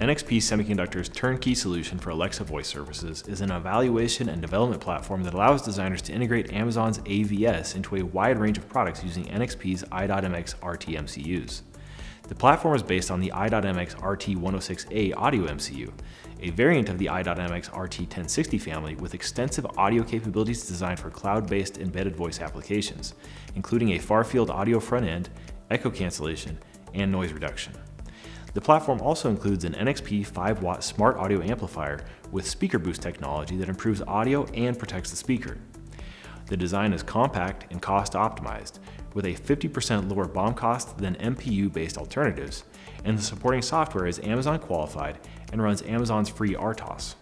NXP Semiconductor's turnkey solution for Alexa voice services is an evaluation and development platform that allows designers to integrate Amazon's AVS into a wide range of products using NXP's i.MX RT MCUs. The platform is based on the i.MX RT1060A audio MCU, a variant of the i.MX RT1060 family with extensive audio capabilities designed for cloud-based embedded voice applications, including a far-field audio front end, echo cancellation, and noise reduction. The platform also includes an NXP 5-watt smart audio amplifier with speaker boost technology that improves audio and protects the speaker. The design is compact and cost optimized, with a 50% lower BOM cost than MPU-based alternatives, and the supporting software is Amazon qualified and runs Amazon's freeRTOS.